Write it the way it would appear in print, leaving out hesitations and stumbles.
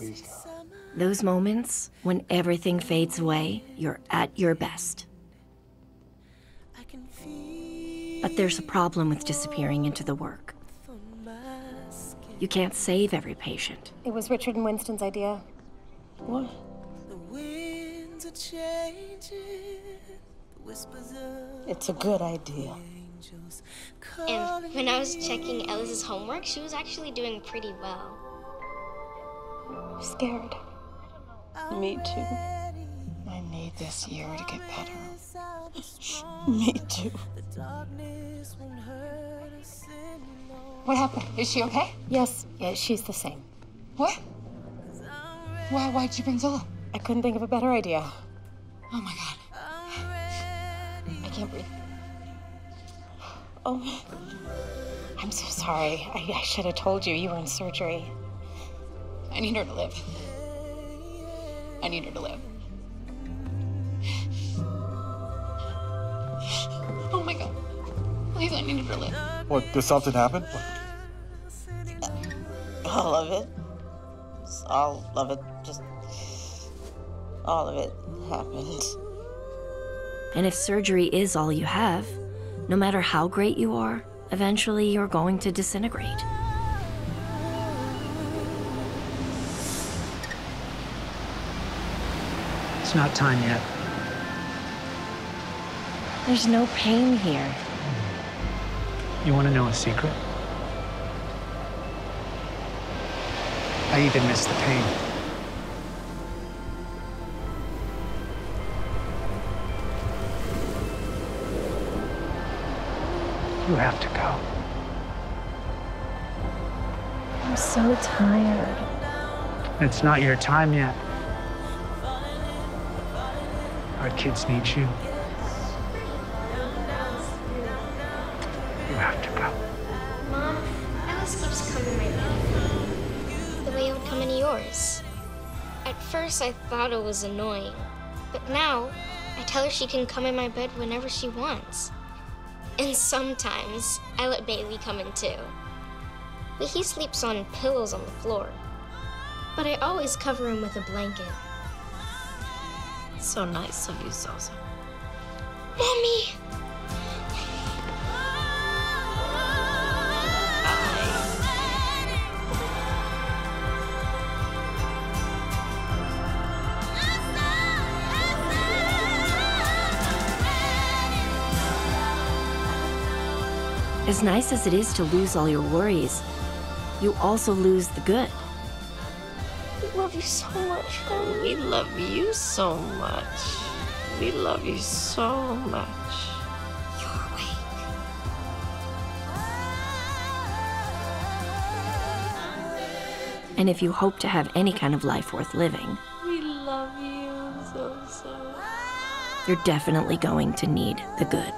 Please don't. Those moments when everything fades away, you're at your best. But there's a problem with disappearing into the work. You can't save every patient. It was Richard and Winston's idea. What? The winds are changing, whispers of it's a good idea. And when I was checking Ellis's homework, she was actually doing pretty well. I'm scared. Me too. I need this year to get better. Me too. What happened? Is she okay? Yes, yeah, she's the same. What? Why'd you bring Zola? I couldn't think of a better idea. Oh my God. I can't breathe. Oh, I'm so sorry. I should have told you were in surgery. I need her to live. I need her to live. Oh my God. Please, I need her to live. What, does something happen? All of it. All of it. Just all of it happened. And if surgery is all you have, no matter how great you are, eventually you're going to disintegrate. It's not time yet. There's no pain here. You want to know a secret? I even miss the pain. You have to go. I'm so tired. It's not your time yet. Our kids need you. You have to go. Mom, Alice keeps coming my way. The way it would come into yours. At first, I thought it was annoying. But now, I tell her she can come in my bed whenever she wants. And sometimes, I let Bailey come in too. But he sleeps on pillows on the floor. But I always cover him with a blanket. So nice of you, Zola. Mommy! As nice as it is to lose all your worries, you also lose the good. We love you so much, honey. We love you so much. We love you so much. You're awake. And if you hope to have any kind of life worth living, we love you so, so much. You're definitely going to need the good.